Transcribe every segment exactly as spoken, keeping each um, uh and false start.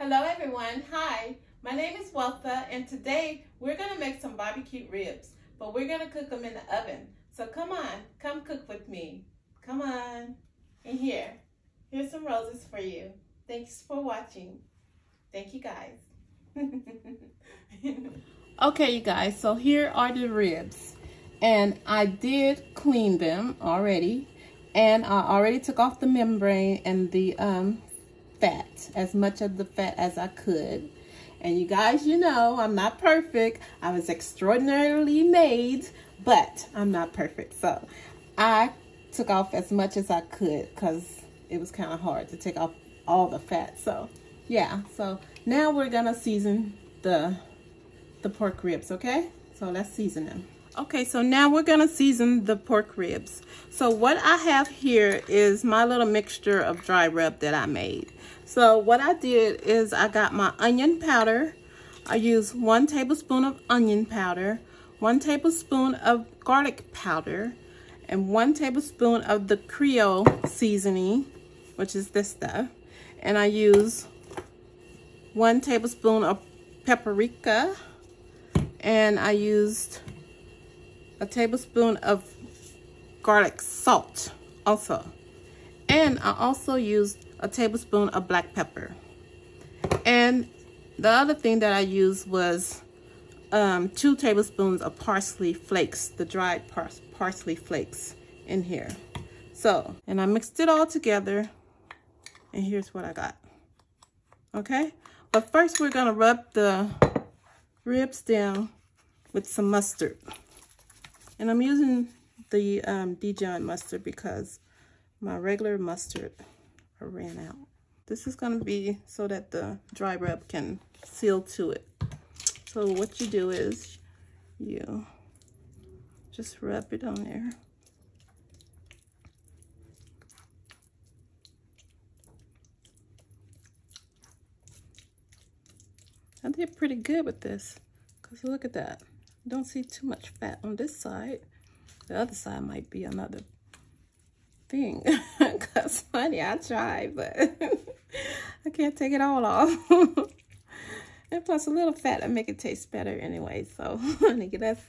Hello everyone, hi, my name is Weltha and today we're going to make some barbecue ribs, but we're going to cook them in the oven. So come on, come cook with me. Come on. And here, here's some roses for you. Thanks for watching. Thank you guys. Okay you guys, so here are the ribs and I did clean them already and I already took off the membrane and the um. fat, as much of the fat as I could. And you guys, you know, I'm not perfect. I was extraordinarily made, but I'm not perfect. So I took off as much as I could because it was kind of hard to take off all the fat. So yeah, so now we're gonna season the the pork ribs, okay? So let's season them. Okay, so now we're gonna season the pork ribs. So what I have here is my little mixture of dry rub that I made. So what I did is I got my onion powder. I used one tablespoon of onion powder, one tablespoon of garlic powder, and one tablespoon of the Creole seasoning, which is this stuff. And I used one tablespoon of paprika, and I used a tablespoon of garlic salt also. And I also used a tablespoon of black pepper. And the other thing that I used was um, two tablespoons of parsley flakes, the dried pars parsley flakes in here. So, and I mixed it all together and here's what I got, okay? But first we're gonna rub the ribs down with some mustard. And I'm using the um, Dijon mustard because my regular mustard ran out. This is going to be so that the dry rub can seal to it. So what you do is you just rub it on there. I did pretty good with this because look at that. Don't see too much fat on this side. The other side might be another thing. That's funny, I tried, but I can't take it all off. And plus a little fat will make it taste better anyway. So let's,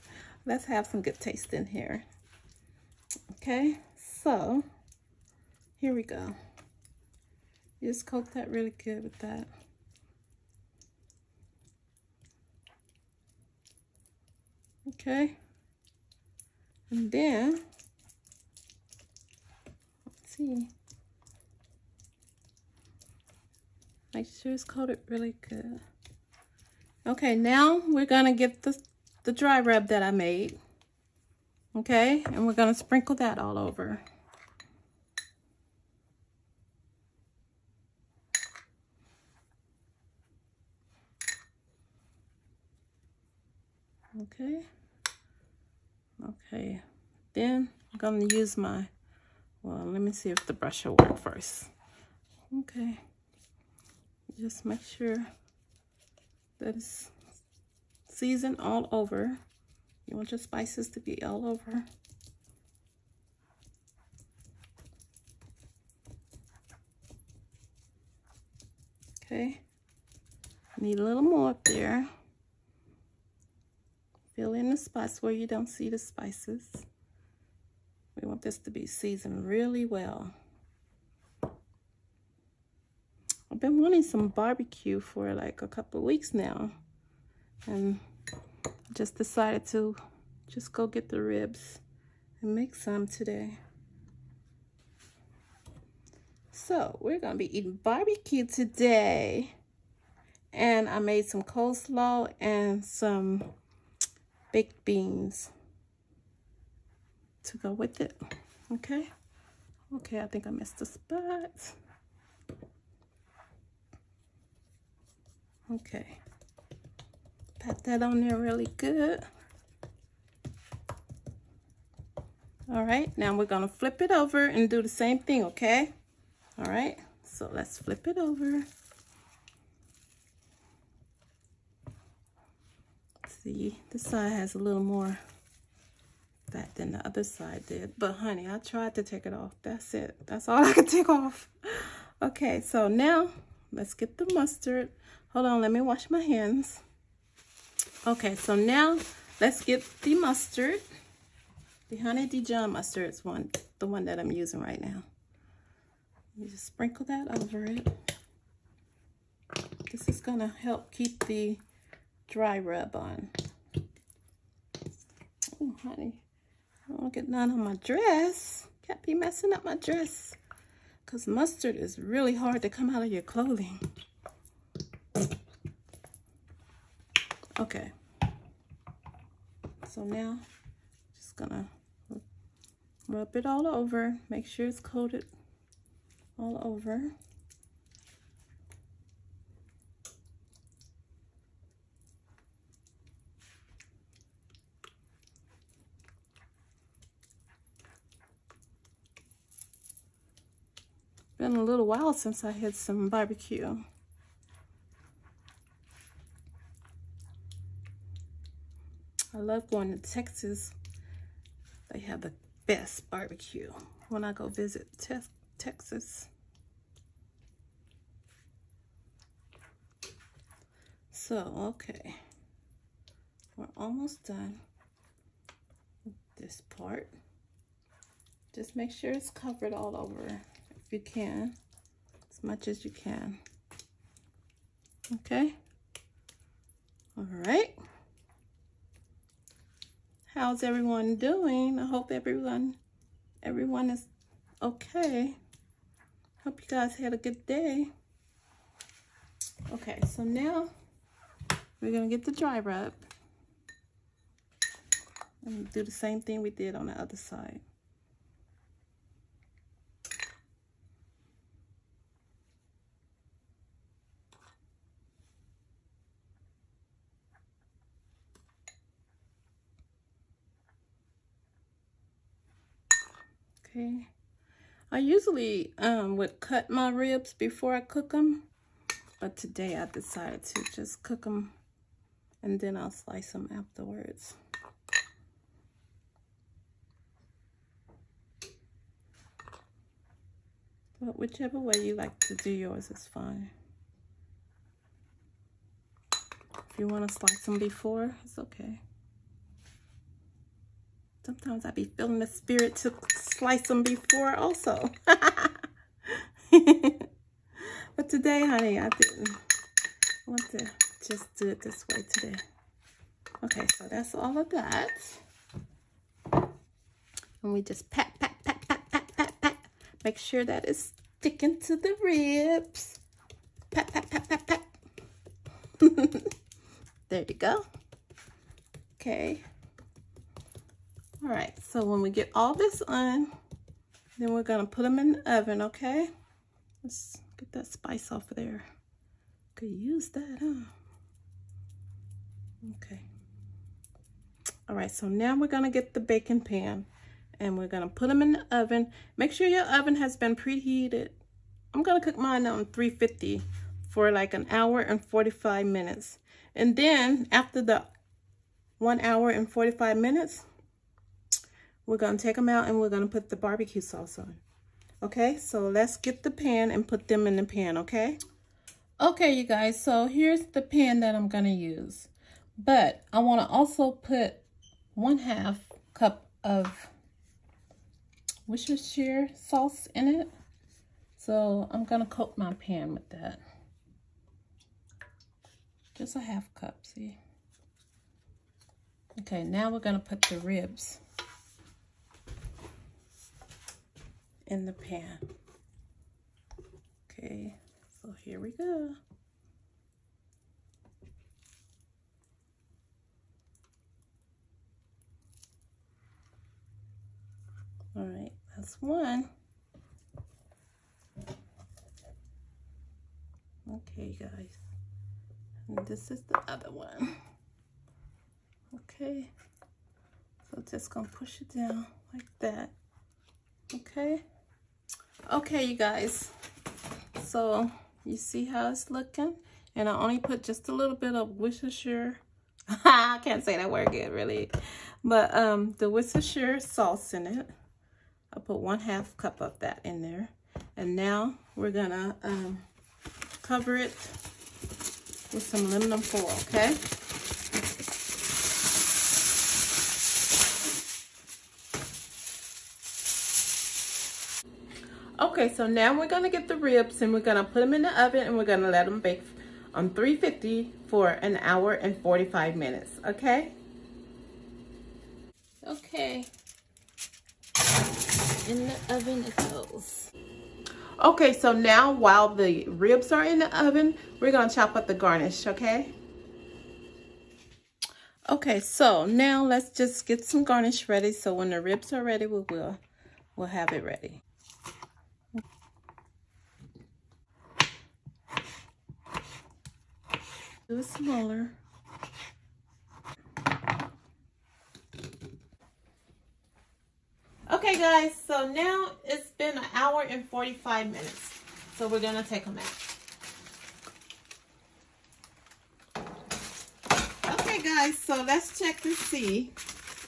let's have some good taste in here. Okay, so here we go. You just coat that really good with that. Okay, and then let's see, make sure it's coated really good. Okay, now we're gonna get the the dry rub that I made, okay, and we're gonna sprinkle that all over. Okay, okay, then I'm going to use my, well, let me see if the brush will work first. Okay, just make sure that it's seasoned all over. You want your spices to be all over. Okay, need a little more up there. Fill in the spots where you don't see the spices. We want this to be seasoned really well. I've been wanting some barbecue for like a couple of weeks now. And I just decided to just go get the ribs and make some today. So we're gonna be eating barbecue today. And I made some coleslaw and some baked beans to go with it, okay? Okay, I think I missed a spot. Okay, pat that on there really good. All right, now we're gonna flip it over and do the same thing, okay? All right, so let's flip it over. See, this side has a little more fat than the other side did. But honey, I tried to take it off. That's it. That's all I could take off. Okay, so now Let's get the mustard. Hold on, let me wash my hands. Okay, so now let's get the mustard. The honey Dijon mustard is one, the one that I'm using right now. You just sprinkle that over it. This is gonna help keep the dry rub on. Oh, honey, I don't want to get none on my dress. Can't be messing up my dress, because mustard is really hard to come out of your clothing. Okay. So now, just gonna rub it all over. Make sure it's coated all over. Been a little while since I had some barbecue. I love going to Texas. They have the best barbecue when I go visit te Texas. So, okay. We're almost done with this part. Just make sure it's covered all over if you can, as much as you can. Okay. All right. How's everyone doing? I hope everyone, everyone is okay. Hope you guys had a good day. Okay, so now we're gonna get the dry rub. And do the same thing we did on the other side. Okay, I usually um, would cut my ribs before I cook them, but today I decided to just cook them and then I'll slice them afterwards. But whichever way you like to do yours is fine. If you want to slice them before, it's okay. Sometimes I be feeling the spirit to slice them before also. But today, honey, I didn't want to just do it this way today. Okay, so that's all of that. And we just pat, pat, pat, pat, pat, pat, pat. Make sure that it's sticking to the ribs. Pat, pat, pat, pat, pat. There you go. Okay. All right, so when we get all this on, then we're gonna put them in the oven, okay? Let's get that spice off of there. Could use that, huh? Okay. All right, so now we're gonna get the baking pan and we're gonna put them in the oven. Make sure your oven has been preheated. I'm gonna cook mine on three fifty for like an hour and forty-five minutes. And then after the one hour and forty-five minutes, we're gonna take them out and we're gonna put the barbecue sauce on. Okay, so let's get the pan and put them in the pan, okay? Okay, you guys, so here's the pan that I'm gonna use. But I wanna also put one half cup of Worcestershire sauce in it. So I'm gonna coat my pan with that. Just a half cup, see? Okay, now we're gonna put the ribs in the pan. Okay, so here we go. All right, that's one. Okay, guys, and this is the other one. Okay, so just gonna push it down like that. Okay. Okay, you guys, so you see how it's looking, and I only put just a little bit of Worcestershire, I can't say that word good really, but um, the Worcestershire sauce in it. I put one half cup of that in there, and now we're gonna um, cover it with some aluminum foil, okay? Okay, so now we're gonna get the ribs and we're gonna put them in the oven and we're gonna let them bake on three fifty for an hour and forty-five minutes, okay? Okay, in the oven it goes. Okay, so now while the ribs are in the oven, we're gonna chop up the garnish, okay? Okay, so now let's just get some garnish ready, so when the ribs are ready, we will we'll have it ready. Do it smaller. Okay guys, so now it's been an hour and forty-five minutes. So we're gonna take them out. Okay guys, so let's check to see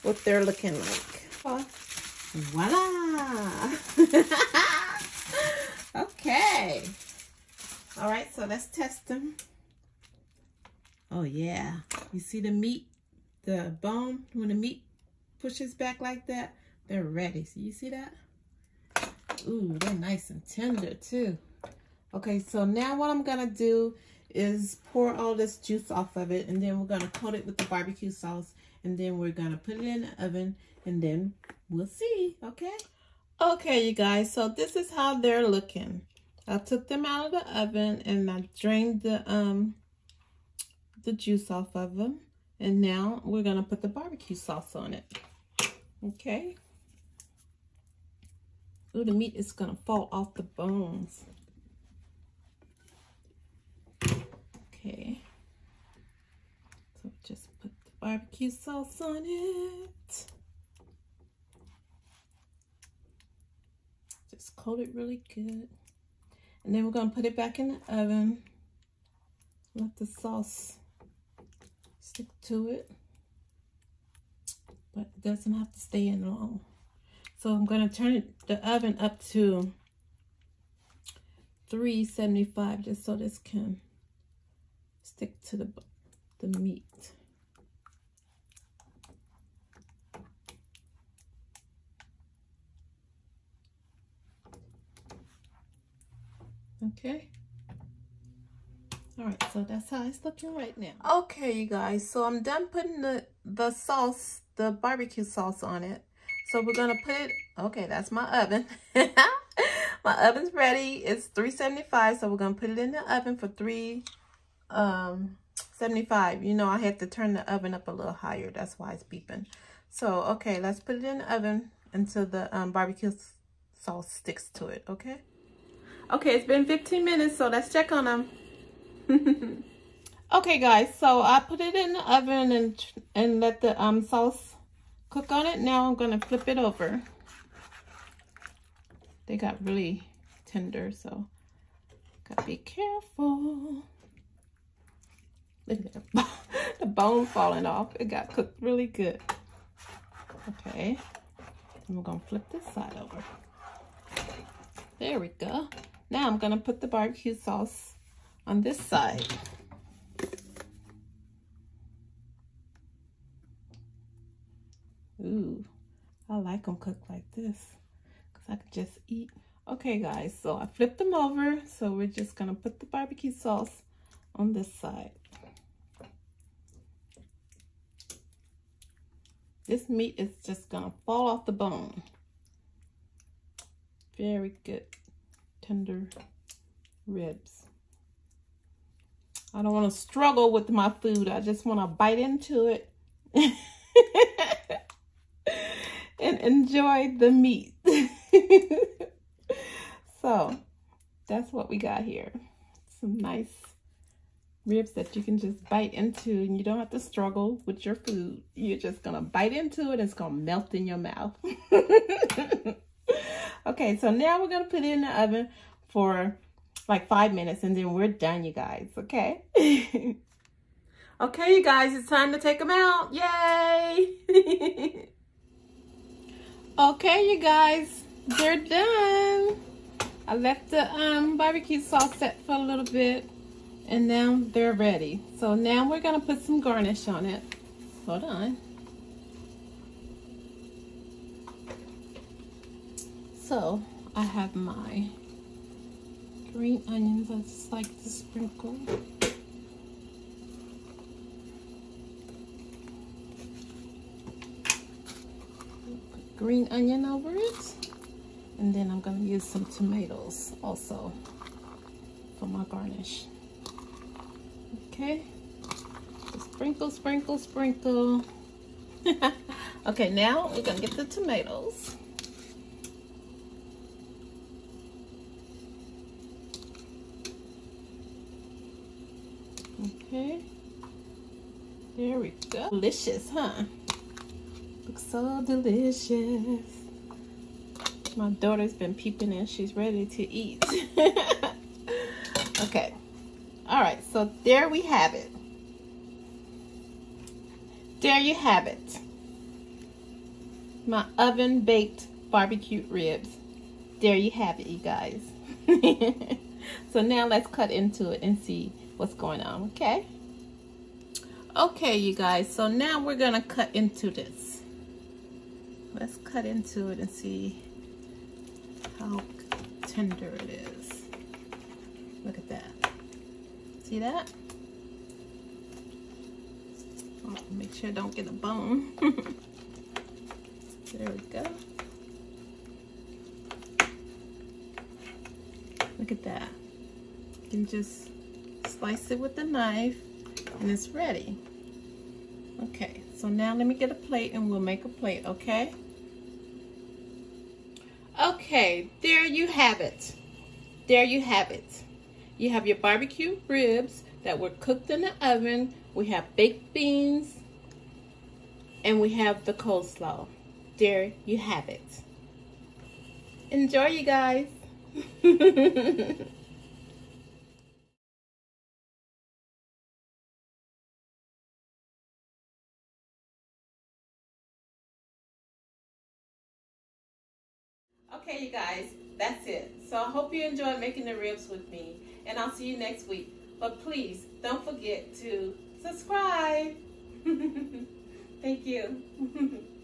what they're looking like. Voila! Okay. All right, so let's test them. Oh yeah, you see the meat, the bone, when the meat pushes back like that, they're ready. So you see that? Ooh, they're nice and tender too. Okay, so now what I'm gonna do is pour all this juice off of it, and then we're gonna coat it with the barbecue sauce, and then we're gonna put it in the oven, and then we'll see, okay? Okay, you guys, so this is how they're looking. I took them out of the oven, and I drained the, um, the juice off of them, and now we're gonna put the barbecue sauce on it. Okay. Ooh, the meat is gonna fall off the bones. Okay. So just put the barbecue sauce on it. Just coat it really good, and then we're gonna put it back in the oven. Let the sauce stick to it, but it doesn't have to stay in long. So I'm gonna turn it, the oven up to three seventy-five just so this can stick to the, the meat. Okay. All right, so that's how it's looking right now. Okay, you guys, so I'm done putting the, the sauce, the barbecue sauce on it. So we're gonna put it, okay, that's my oven. My oven's ready, it's three seventy-five, so we're gonna put it in the oven for three seventy-five. You know, I had to turn the oven up a little higher, that's why it's beeping. So, okay, let's put it in the oven until the um, barbecue sauce sticks to it, okay? Okay, it's been fifteen minutes, so let's check on them. Okay guys, so I put it in the oven and and let the um sauce cook on it. Now I'm gonna flip it over. They got really tender, so gotta be careful. Look at the, the bone falling off. It got cooked really good. Okay, and we're gonna flip this side over. There we go. Now I'm gonna put the barbecue sauce on this side. Ooh, I like them cooked like this because I could just eat. Okay guys, so I flipped them over. So we're just gonna put the barbecue sauce on this side. This meat is just gonna fall off the bone. Very good, tender ribs. I don't want to struggle with my food. I just want to bite into it and enjoy the meat. So that's what we got here. Some nice ribs that you can just bite into and you don't have to struggle with your food. You're just going to bite into it. It's going to melt in your mouth. Okay, so now we're going to put it in the oven for like five minutes and then we're done, you guys, okay? Okay, you guys, it's time to take them out. Yay! Okay, you guys, they're done. I left the um, barbecue sauce set for a little bit, and now they're ready. So now we're gonna put some garnish on it. Hold on. So I have my green onions I just like to sprinkle. Put green onion over it. And then I'm going to use some tomatoes also for my garnish. Okay. So sprinkle, sprinkle, sprinkle. Okay, now we're going to get the tomatoes. Okay. There we go. Delicious, huh? Looks so delicious. My daughter's been peeping and she's ready to eat. Okay. All right. So there we have it. There you have it. My oven baked barbecue ribs. There you have it, you guys. So now let's cut into it and see what's going on. Okay. Okay, you guys. So now we're going to cut into this. Let's cut into it and see how tender it is. Look at that. See that? Oh, make sure I don't get a bone. There we go. Look at that. You can just slice it with a knife and it's ready. Okay, so now let me get a plate and we'll make a plate, okay? Okay, there you have it. There you have it. You have your barbecue ribs that were cooked in the oven. We have baked beans. And we have the coleslaw. There you have it. Enjoy, you guys. Okay, you guys, that's it. So I hope you enjoyed making the ribs with me, and I'll see you next week. But please, don't forget to subscribe. Thank you.